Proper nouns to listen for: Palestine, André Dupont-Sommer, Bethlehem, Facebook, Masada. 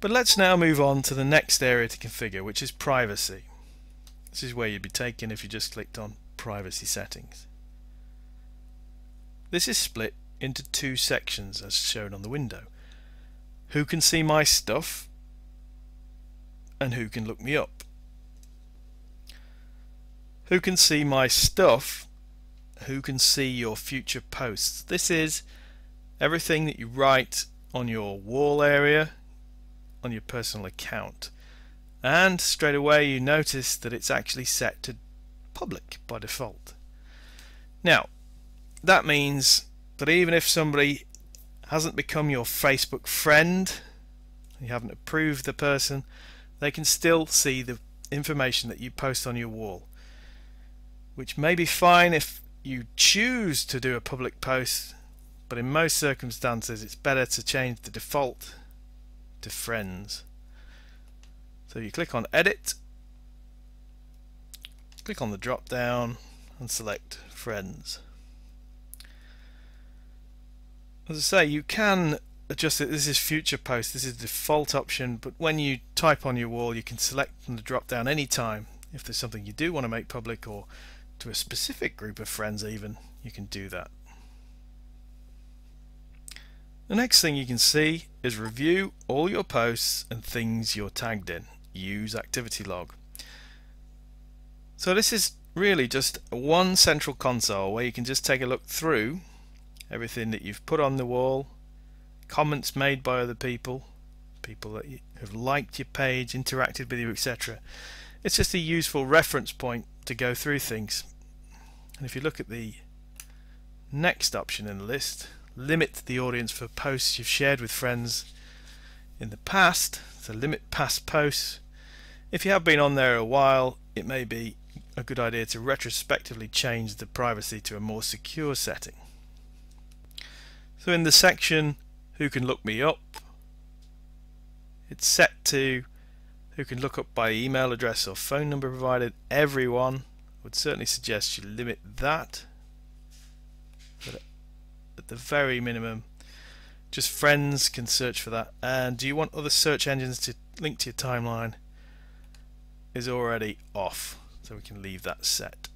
But let's now move on to the next area to configure, which is privacy. This is where you'd be taken if you just clicked on privacy settings. This is split into two sections as shown on the window. Who can see my stuff and who can look me up. Who can see my stuff, who can see your future posts. This is everything that you write on your wall area, on your personal account. And straight away you notice that it's actually set to public by default. Now that means that even if somebody hasn't become your Facebook friend, you haven't approved the person, they can still see the information that you post on your wall, which may be fine if you choose to do a public post, but in most circumstances it's better to change the default to friends. So you click on edit, click on the drop down and select friends. As I say, you can adjust it. This is future post, this is the default option, but when you type on your wall you can select from the drop down anytime. If there's something you do want to make public or to a specific group of friends even, you can do that. The next thing you can see is review all your posts and things you're tagged in. Use activity log. So this is really just one central console where you can just take a look through everything that you've put on the wall, comments made by other people, people that have liked your page, interacted with you, etc. It's just a useful reference point to go through things. And if you look at the next option in the list, limit the audience for posts you've shared with friends in the past, so limit past posts. If you have been on there a while, it may be a good idea to retrospectively change the privacy to a more secure setting. So in the section who can look me up, it's set to who can look up by email address or phone number provided, everyone. I would certainly suggest you limit that, but at the very minimum just friends can search for that. And do you want other search engines to link to your timeline is already off, so we can leave that set.